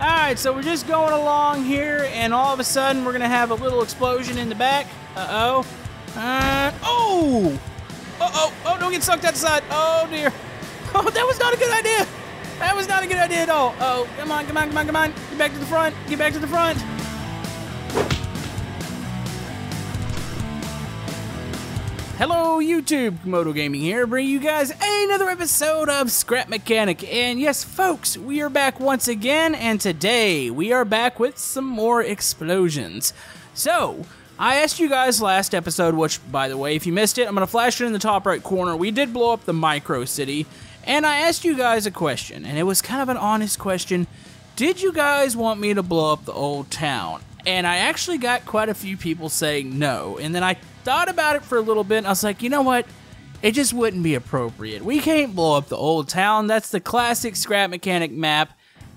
Alright, so we're just going along here, and all of a sudden we're going to have a little explosion in the back. Uh-oh. Oh! Uh-oh! Oh, don't get sucked outside! Oh, dear. Oh, that was not a good idea! That was not a good idea at all. Oh, come on, come on, come on, come on. Get back to the front. Get back to the front. Hello, YouTube. Camodo Gaming here, bringing you guys another episode of Scrap Mechanic. And yes, folks, we are back once again, and today we are back with some more explosions. So, I asked you guys last episode, which, by the way, if you missed it, I'm going to flash it in the top right corner. We did blow up the micro city. And I asked you guys a question, and it was kind of an honest question. Did you guys want me to blow up the old town? And I actually got quite a few people saying no. And then I thought about it for a little bit, and I was like, you know what? It just wouldn't be appropriate. We can't blow up the old town. That's the classic Scrap Mechanic map.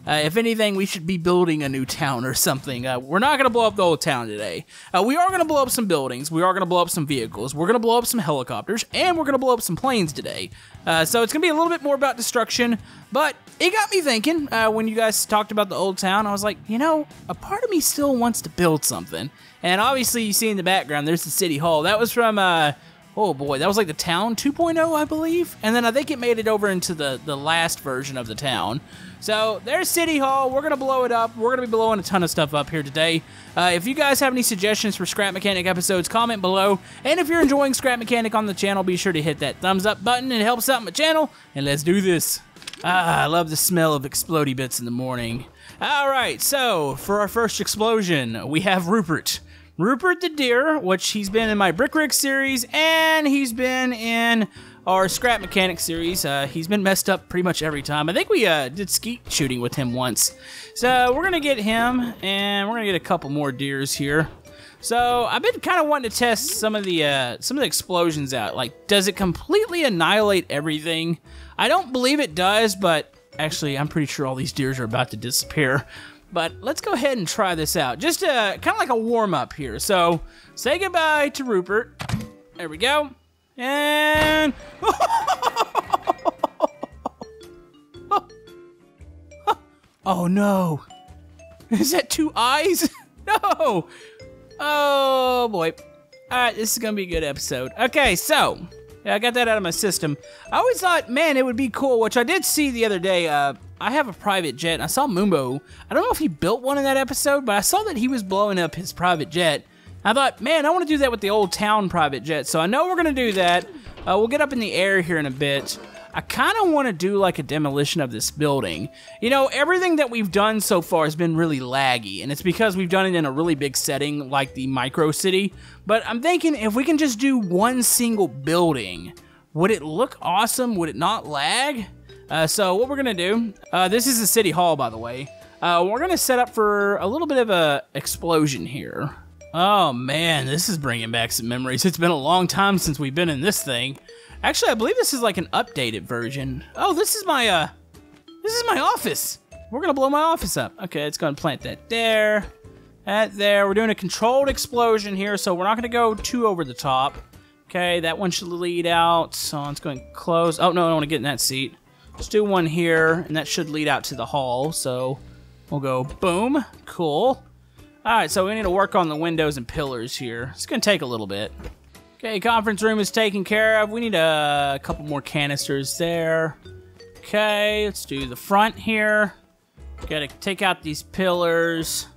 If anything, we should be building a new town or something. We're not going to blow up the old town today. We are going to blow up some buildings. We are going to blow up some vehicles. We're going to blow up some helicopters. And we're going to blow up some planes today. So it's going to be a little bit more about destruction. But it got me thinking when you guys talked about the old town. I was like, you know, a part of me still wants to build something. And obviously, you see in the background, there's the city hall. That was from... oh boy, that was like the town 2.0, I believe. And then I think it made it over into the last version of the town. So there's City Hall. We're going to blow it up. We're going to be blowing a ton of stuff up here today. If you guys have any suggestions for Scrap Mechanic episodes, comment below. And if you're enjoying Scrap Mechanic on the channel, be sure to hit that thumbs up button. It helps out my channel. And let's do this. Ah, I love the smell of explodey bits in the morning. All right, so for our first explosion, we have Rupert. Rupert the deer, which he's been in my Brick Rigs series, and he's been in our Scrap Mechanic series. He's been messed up pretty much every time. I think we did skeet shooting with him once. So we're going to get him, and we're going to get a couple more deers here. So I've been kind of wanting to test some of the explosions out. Like, does it completely annihilate everything? I don't believe it does, but actually, I'm pretty sure all these deers are about to disappear. But let's go ahead and try this out. Just kind of like a warm-up here. So, say goodbye to Rupert. There we go. And... oh, no. Is that two eyes? No. Oh, boy. All right, this is going to be a good episode. Okay, so... yeah, I got that out of my system. I always thought, man, it would be cool, which I did see the other day. I have a private jet, and I saw Mumbo. I don't know if he built one in that episode, but I saw that he was blowing up his private jet. I thought, man, I want to do that with the old town private jet, so I know we're going to do that. We'll get up in the air here in a bit. I kind of want to do like a demolition of this building. You know, everything that we've done so far has been really laggy, and it's because we've done it in a really big setting like the micro city. But I'm thinking if we can just do one single building, would it look awesome? Would it not lag? So what we're going to do, this is the city hall, by the way. We're going to set up for a little bit of a explosion here. Oh man, this is bringing back some memories. It's been a long time since we've been in this thing. Actually, I believe this is like an updated version. Oh, this is my office. We're gonna blow my office up. Okay, let's go and plant that there. That there. We're doing a controlled explosion here, so we're not gonna go too over the top. Okay, that one should lead out. So let's go and close. Oh, no, I don't wanna get in that seat. Let's do one here, and that should lead out to the hall. So we'll go boom. Cool. All right, so we need to work on the windows and pillars here. It's gonna take a little bit. Okay, conference room is taken care of. We need a couple more canisters there. Okay, let's do the front here. Gotta take out these pillars.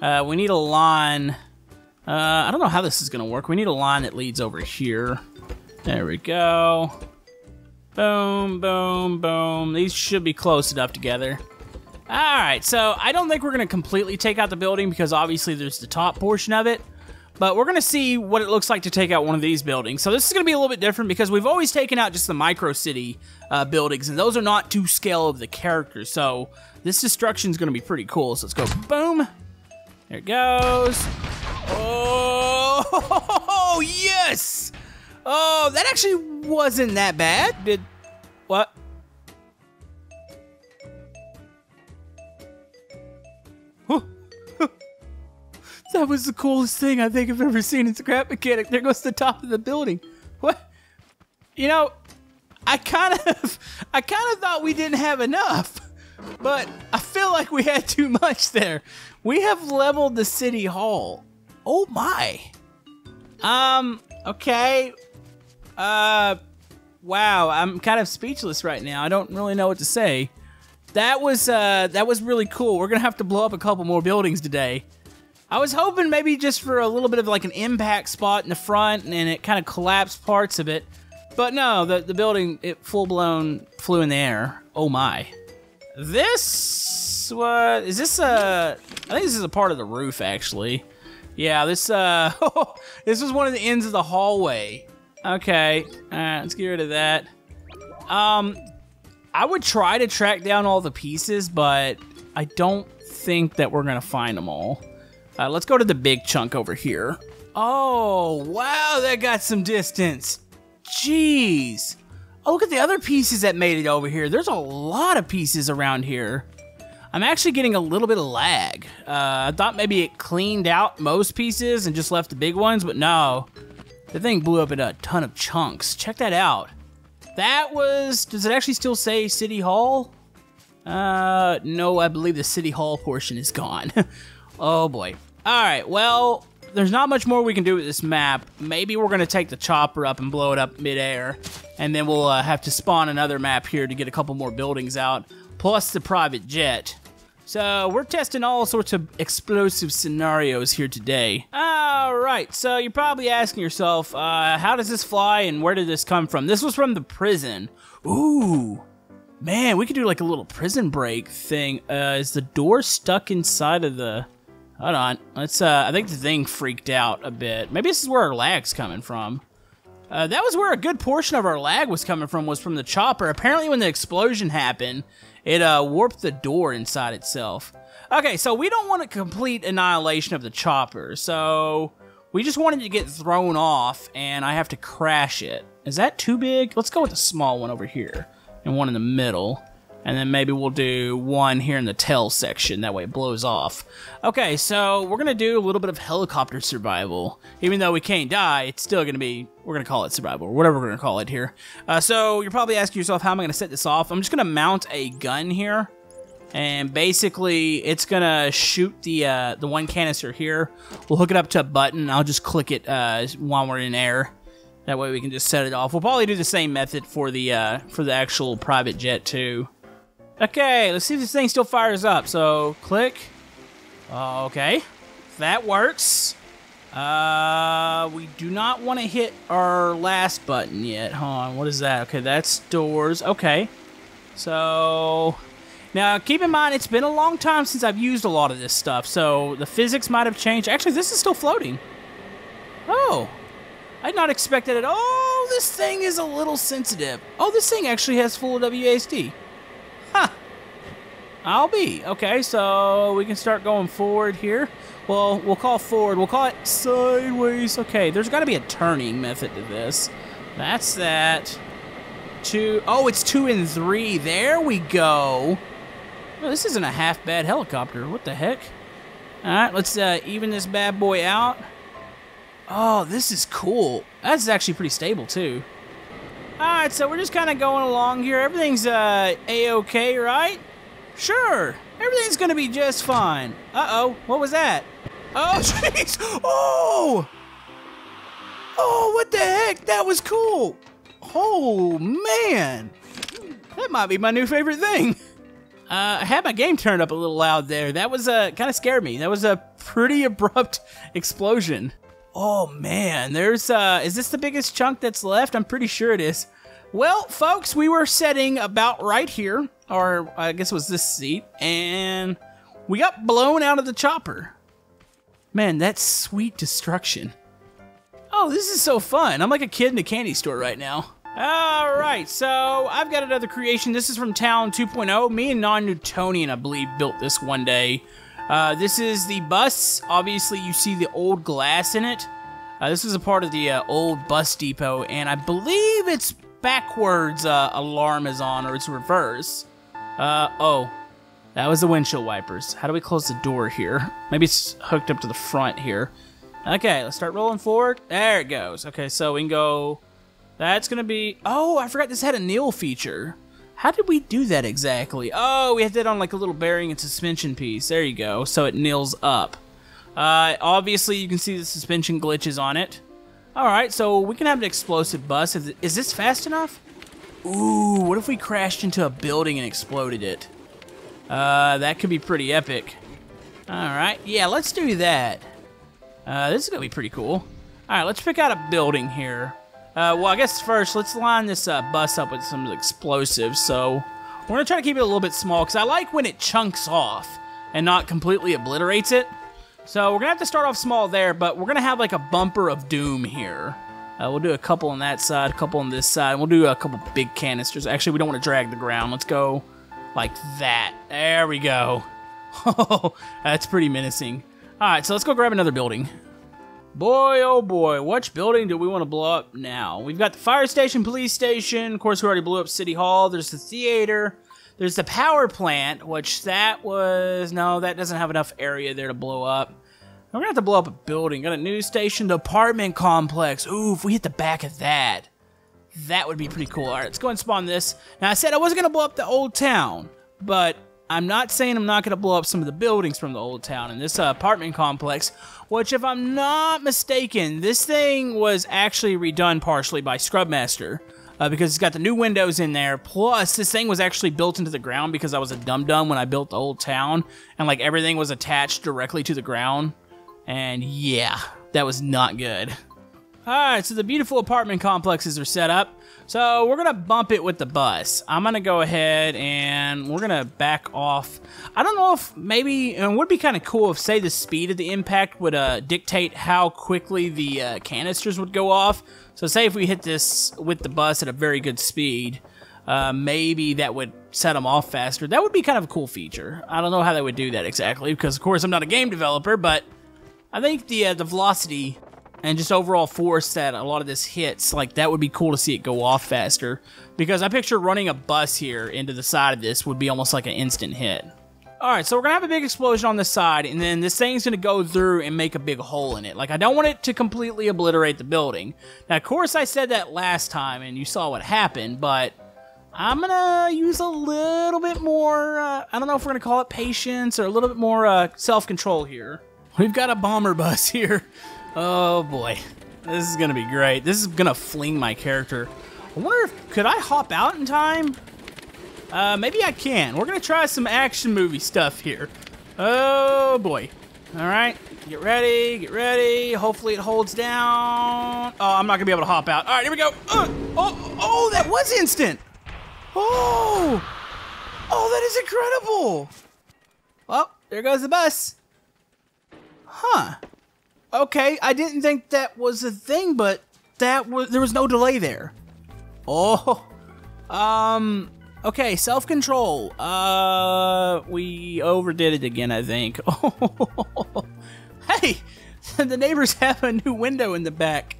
We need a line. I don't know how this is gonna work. We need a line that leads over here. There we go. Boom, boom, boom. These should be close enough together. All right, so I don't think we're gonna completely take out the building because obviously there's the top portion of it. But we're going to see what it looks like to take out one of these buildings. So this is going to be a little bit different because we've always taken out just the micro city buildings. And those are not to scale of the character. So this destruction is going to be pretty cool. So let's go boom. There it goes. Oh, yes. Oh, that actually wasn't that bad. Did what? That was the coolest thing I think I've ever seen in Scrap Mechanic. There goes the top of the building. What? You know, I kind of thought we didn't have enough. But I feel like we had too much there. We have leveled the city hall. Oh my. Okay. Wow, I'm kind of speechless right now. I don't really know what to say. That was really cool. We're gonna have to blow up a couple more buildings today. I was hoping maybe just for a little bit of like an impact spot in the front, and it kind of collapsed parts of it. But no, the building, it full-blown flew in the air. Oh my. This was, is this a, I think this is a part of the roof actually. Yeah, this, this was one of the ends of the hallway. Okay, alright, let's get rid of that. I would try to track down all the pieces, but I don't think that we're gonna find them all. Let's go to the big chunk over here. Oh, wow, that got some distance. Jeez. Oh, look at the other pieces that made it over here. There's a lot of pieces around here. I'm actually getting a little bit of lag. I thought maybe it cleaned out most pieces and just left the big ones, but no. The thing blew up into a ton of chunks. Check that out. That was, does it actually still say City Hall? No, I believe the City Hall portion is gone. Oh boy. All right, well, there's not much more we can do with this map. Maybe we're gonna take the chopper up and blow it up midair, and then we'll have to spawn another map here to get a couple more buildings out, plus the private jet. So we're testing all sorts of explosive scenarios here today. All right, so you're probably asking yourself, how does this fly and where did this come from? This was from the prison. Ooh, man, we could do like a little prison break thing. Is the door stuck inside of the, hold on, let's, I think the thing freaked out a bit. Maybe this is where our lag's coming from. That was where a good portion of our lag was coming from, was from the chopper. Apparently when the explosion happened, it warped the door inside itself. Okay, so we don't want a complete annihilation of the chopper, so we just wanted to get thrown off and I have to crash it. Is that too big? Let's go with the small one over here and one in the middle. And then maybe we'll do one here in the tail section, that way it blows off. Okay, so we're gonna do a little bit of helicopter survival. Even though we can't die, it's still gonna be, we're gonna call it survival, or whatever we're gonna call it here. So you're probably asking yourself, how am I gonna set this off? I'm just gonna mount a gun here, and basically it's gonna shoot the one canister here. We'll hook it up to a button, I'll just click it while we're in air. That way we can just set it off. We'll probably do the same method for the actual private jet too. Okay, let's see if this thing still fires up. So, click. Okay, that works. We do not want to hit our last button yet. Hold on, what is that? Okay, that's doors. Okay, so now keep in mind it's been a long time since I've used a lot of this stuff, so the physics might have changed. Actually, this is still floating. Oh, I did not expect that at all. Oh, this thing is a little sensitive. Oh, this thing actually has full WASD. Huh. I'll be. Okay, so we can start going forward here. Well, we'll call forward. We'll call it sideways. Okay, there's got to be a turning method to this. That's that. Two. Oh, it's 2 and 3. There we go. Well, this isn't a half-bad helicopter. What the heck? All right, let's even this bad boy out. Oh, this is cool. That's actually pretty stable, too. Alright, so we're just kind of going along here. Everything's A-okay, right? Sure. Everything's going to be just fine. Uh-oh. What was that? Oh, jeez. Oh! Oh, what the heck? That was cool. Oh, man. That might be my new favorite thing. I had my game turned up a little loud there. That was kind of scared me. That was a pretty abrupt explosion. Oh man, there's, is this the biggest chunk that's left? I'm pretty sure it is. Well, folks, we were setting about right here, or I guess it was this seat, and we got blown out of the chopper. Man, that's sweet destruction. Oh, this is so fun. I'm like a kid in a candy store right now. All right, so I've got another creation. This is from Town 2.0. Me and Non-Newtonian, I believe, built this one day. This is the bus. Obviously, you see the old glass in it. This is a part of the old bus depot, and I believe it's backwards alarm is on, or it's reverse. Oh, that was the windshield wipers. How do we close the door here? Maybe it's hooked up to the front here. Okay, let's start rolling forward. There it goes. Okay, so we can go... That's going to be... Oh, I forgot this had a kneel feature. How did we do that exactly? Oh, we had that on like a little bearing and suspension piece. There you go. So it nils up. Obviously, you can see the suspension glitches on it. Alright, so we can have an explosive bus. Is this fast enough? Ooh, what if we crashed into a building and exploded it? That could be pretty epic. Alright, yeah, let's do that. This is going to be pretty cool. Alright, let's pick out a building here. Well, I guess first, let's line this bus up with some explosives. So, we're going to try to keep it a little bit small, because I like when it chunks off and not completely obliterates it. So, we're going to have to start off small there, but we're going to have like a bumper of doom here. We'll do a couple on that side, a couple on this side. We'll do a couple big canisters. Actually, we don't want to drag the ground. Let's go like that. There we go. Oh, that's pretty menacing. Alright, so let's go grab another building. Boy, oh boy, which building do we want to blow up now? We've got the fire station, police station, of course we already blew up City Hall, there's the theater, there's the power plant, which that was, no, that doesn't have enough area there to blow up. We're gonna have to blow up a building. Got a news station, the apartment complex. Ooh, if we hit the back of that, that would be pretty cool. Alright, let's go and spawn this. Now I said I wasn't gonna blow up the old town, but I'm not saying I'm not going to blow up some of the buildings from the old town in this apartment complex, which, if I'm not mistaken, this thing was actually redone partially by Scrubmaster, because it's got the new windows in there, plus this thing was actually built into the ground because I was a dum-dum when I built the old town, and like everything was attached directly to the ground, and yeah, that was not good. Alright, so the beautiful apartment complexes are set up. So we're gonna bump it with the bus. I'm gonna go ahead and we're gonna back off. I don't know if maybe, and it would be kind of cool if, say, the speed of the impact would dictate how quickly the canisters would go off. So say if we hit this with the bus at a very good speed, maybe that would set them off faster. That would be kind of a cool feature. I don't know how they would do that exactly, because of course I'm not a game developer, but I think the velocity and just overall force that a lot of this hits, like, that would be cool to see it go off faster. Because I picture running a bus here into the side of this would be almost like an instant hit. Alright, so we're going to have a big explosion on the side, and then this thing's going to go through and make a big hole in it. Like, I don't want it to completely obliterate the building. Now, of course, I said that last time, and you saw what happened, but I'm going to use a little bit more, I don't know if we're going to call it patience, or a little bit more self-control here. We've got a bomber bus here. Oh boy, this is gonna be great. This is gonna fling my character. I wonder if, could I hop out in time? Maybe I can. We're gonna try some action movie stuff here. Oh boy. All right, get ready, get ready. Hopefully it holds down. Oh, I'm not gonna be able to hop out. All right, here we go. Oh, that was instant. Oh, that is incredible. Well, there goes the bus. Huh. Okay, I didn't think that was a thing, but that was, there was no delay there. Oh, okay, self-control. We overdid it again, I think. Oh, hey, the neighbors have a new window in the back.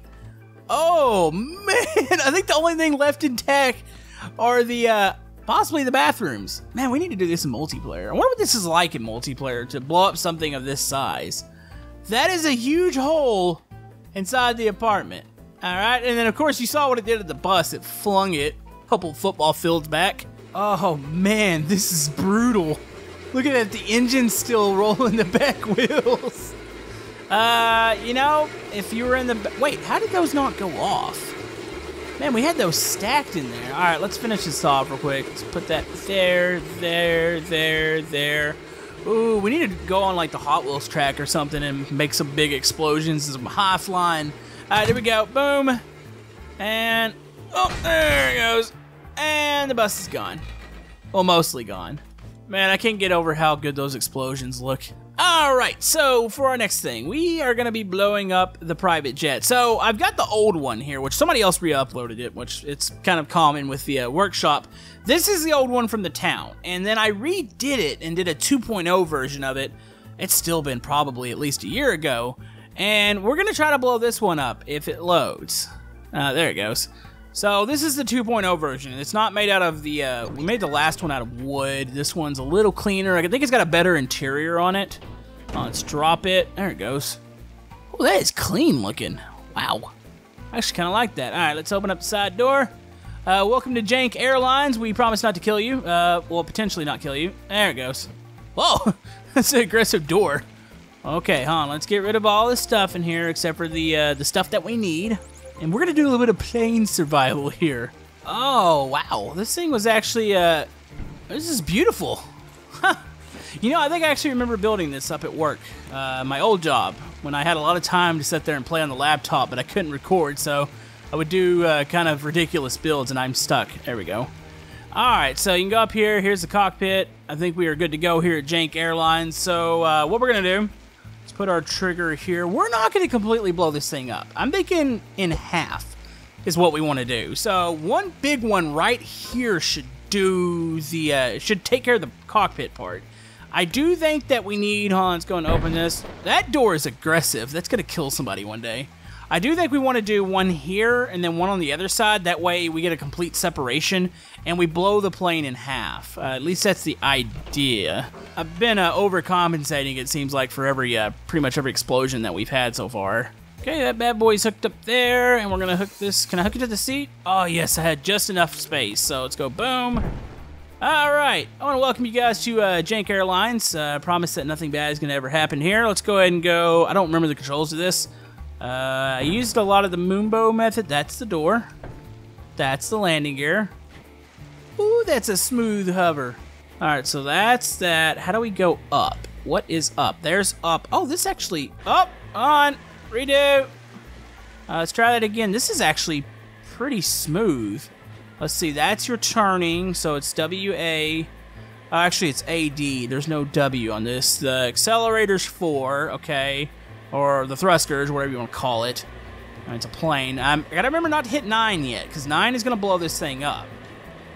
Oh man, I think the only thing left intact are the possibly the bathrooms. Man, we need to do this in multiplayer. I wonder what this is like in multiplayer to blow up something of this size. That is a huge hole inside the apartment. All right, and then of course you saw what it did to the bus. It flung it a couple football fields back. Oh man, this is brutal. Look at that, the engine's still rolling the back wheels. You know, if you were in the, wait, how did those not go off? Man, we had those stacked in there. All right, let's finish this off real quick. Let's put that there, there, there, there. Ooh, we need to go on like the Hot Wheels track or something and make some big explosions and some high flying. All right, there we go. Boom. And, oh, there it goes. And the bus is gone. Well, mostly gone. Man, I can't get over how good those explosions look. All right, so for our next thing, we are going to be blowing up the private jet. So I've got the old one here, which somebody else re-uploaded it, which it's kind of common with the workshop. This is the old one from the town, and then I redid it and did a 2.0 version of it. It's still been probably at least a year ago, and we're going to try to blow this one up if it loads. There it goes. So this is the 2.0 version. It's not made out of the, we made the last one out of wood. This one's a little cleaner. I think it's got a better interior on it. Let's drop it. There it goes. Oh, that is clean looking. Wow. I actually kind of like that. All right, let's open up the side door. Welcome to Jank Airlines. We promise not to kill you. Well, potentially not kill you. There it goes. Whoa! That's an aggressive door. Okay, hon, let's get rid of all this stuff in here except for the stuff that we need. And we're gonna do a little bit of plane survival here. Oh, wow. This thing was actually, this is beautiful. Huh. You know, I think I actually remember building this up at work. My old job, when I had a lot of time to sit there and play on the laptop, but I couldn't record, so I would do kind of ridiculous builds, and I'm stuck. There we go. Alright, so you can go up here. Here's the cockpit. I think we are good to go here at Jank Airlines. So what we're going to do is put our trigger here. We're not going to completely blow this thing up. I'm thinking in half is what we want to do. So one big one right here should do the should take care of the cockpit part. I do think that we need, Hans, going to open this. That door is aggressive. That's going to kill somebody one day. I do think we want to do one here and then one on the other side. That way we get a complete separation and we blow the plane in half. At least that's the idea. I've been overcompensating, it seems like, for every pretty much every explosion that we've had so far. Okay, that bad boy's hooked up there, and we're going to hook this. Can I hook it to the seat? Oh, yes, I had just enough space. So let's go boom. All right, I want to welcome you guys to Jank Airlines. I promise that nothing bad is going to ever happen here. Let's go ahead and go. I don't remember the controls of this. I used a lot of the Moonbow method. That's the door. That's the landing gear. Ooh, that's a smooth hover. All right, so that's that. How do we go up? What is up? There's up. Oh, this actually up, on, redo. Let's try that again. This is actually pretty smooth. Let's see, that's your turning, so it's WA. Actually, it's AD. There's no W on this. The accelerator's 4, okay, or the thrusters, whatever you want to call it. And it's a plane. I gotta remember not to hit 9 yet, because 9 is gonna blow this thing up.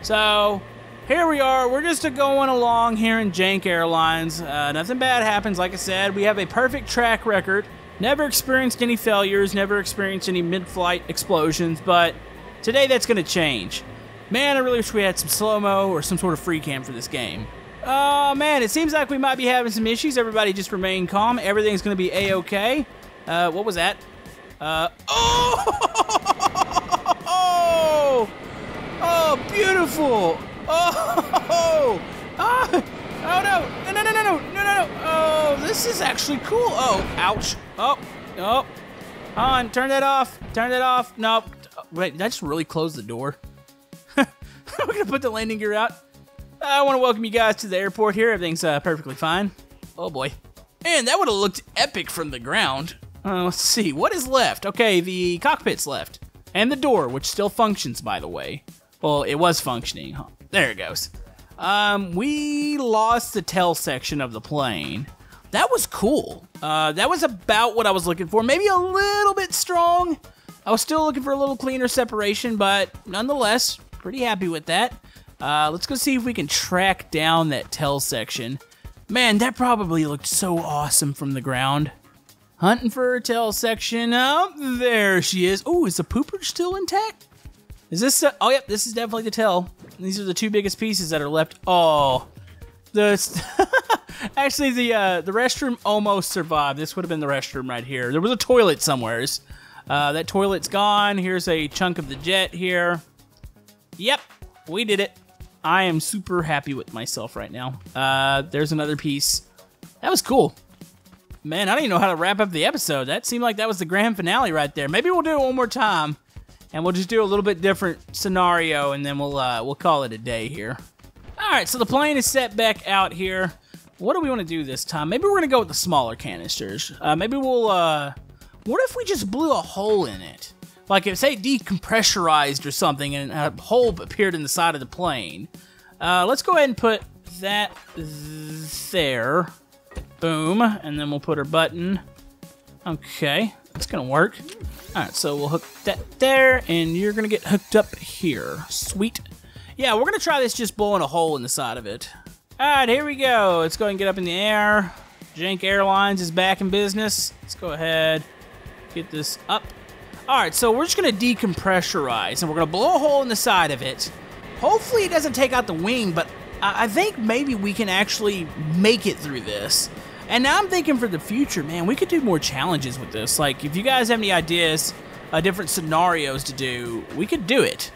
So here we are. We're just going along here in Jank Airlines. Nothing bad happens. Like I said, we have a perfect track record. Never experienced any failures. Never experienced any mid-flight explosions. But today, that's gonna change. Man, I really wish we had some slow-mo or some sort of free cam for this game. Oh, man, it seems like we might be having some issues. Everybody just remain calm. Everything's going to be A-okay. What was that? Oh! Oh, beautiful! Oh! Oh, no! No, no, no, no, no, no, no! Oh, this is actually cool. Oh, ouch. Oh, oh. On, turn that off. Turn that off. Nope. Wait, did I just really close the door? I'm going to put the landing gear out. I want to welcome you guys to the airport here. Everything's perfectly fine. Oh, boy. Man, that would have looked epic from the ground. Let's see. What is left? Okay, the cockpit's left. And the door, which still functions, by the way. Well, it was functioning. Huh. There it goes. We lost the tail section of the plane. That was cool. That was about what I was looking for. Maybe a little bit strong. I was still looking for a little cleaner separation, but nonetheless, pretty happy with that. Let's go see if we can track down that tail section. Man, that probably looked so awesome from the ground. Hunting for a tail section. Oh, there she is. Oh, is the pooper still intact? Is this a, oh, yep, this is definitely the tail. These are the two biggest pieces that are left. Oh, actually, the restroom almost survived. This would have been the restroom right here. There was a toilet somewheres. That toilet's gone. Here's a chunk of the jet here. Yep, we did it. I am super happy with myself right now. There's another piece. That was cool. Man, I don't even know how to wrap up the episode. That seemed like that was the grand finale right there. Maybe we'll do it one more time, and we'll just do a little bit different scenario, and then we'll call it a day here. All right, so the plane is set back out here. What do we want to do this time? Maybe we're going to go with the smaller canisters. Maybe we'll... what if we just blew a hole in it? Like if, say, decompressurized or something and a hole appeared in the side of the plane. Let's go ahead and put that there. Boom. And then we'll put our button. Okay. That's going to work. All right. So we'll hook that there, and you're going to get hooked up here. Sweet. Yeah, we're going to try this just blowing a hole in the side of it. All right. Here we go. Let's go ahead and get up in the air. Jank Airlines is back in business. Let's go ahead. Get this up. Alright, so we're just going to decompressurize, and we're going to blow a hole in the side of it. Hopefully it doesn't take out the wing, but I think maybe we can actually make it through this. And now I'm thinking for the future, man, we could do more challenges with this. Like, if you guys have any ideas, different scenarios to do, we could do it.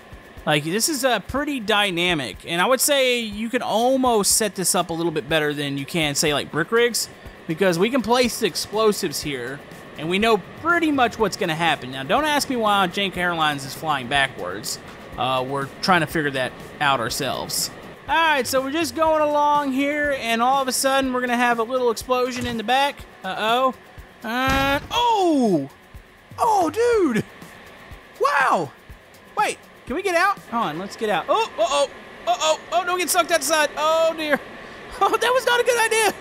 Like, this is pretty dynamic, and I would say you can almost set this up a little bit better than you can, say, like Brick Rigs, because we can place explosives here, and we know pretty much what's going to happen. Now, don't ask me why Jank Airlines is flying backwards. We're trying to figure that out ourselves. All right, so we're just going along here, and all of a sudden, we're going to have a little explosion in the back. Uh-oh. Oh! Oh, dude! Wow! Wait, can we get out? Hold on, let's get out. Oh, uh-oh! Uh-oh! Oh, don't get sucked outside! Oh, dear! Oh, that was not a good idea!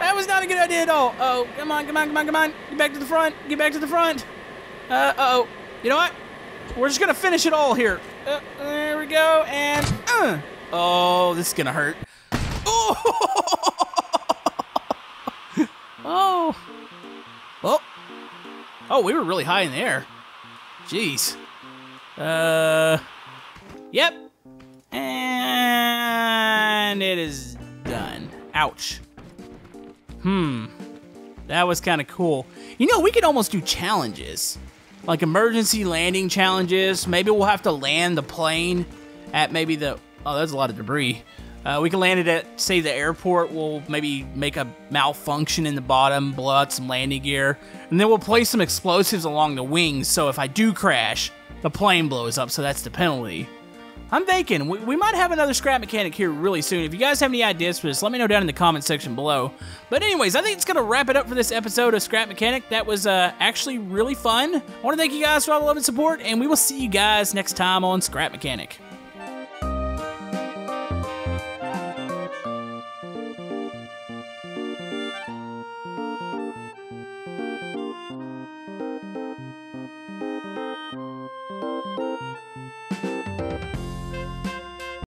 That was not a good idea at all! Oh, come on, come on, come on, come on! Get back to the front! Get back to the front! Uh-oh! You know what? We're just gonna finish it all here. There we go, and... Oh, this is gonna hurt. Oh! Oh! Oh! Oh, we were really high in the air. Jeez. Yep. And it is done. Ouch. That was kind of cool. You know, we could almost do challenges. Like emergency landing challenges. Maybe we'll have to land the plane at maybe the... Oh, that's a lot of debris. We can land it at, say, the airport. We'll maybe make a malfunction in the bottom, blow out some landing gear. And then we'll place some explosives along the wings, so if I do crash, the plane blows up, so that's the penalty. I'm thinking, we might have another Scrap Mechanic here really soon. If you guys have any ideas for this, let me know down in the comment section below. But anyways, I think it's going to wrap it up for this episode of Scrap Mechanic. That was actually really fun. I want to thank you guys for all the love and support, and we will see you guys next time on Scrap Mechanic.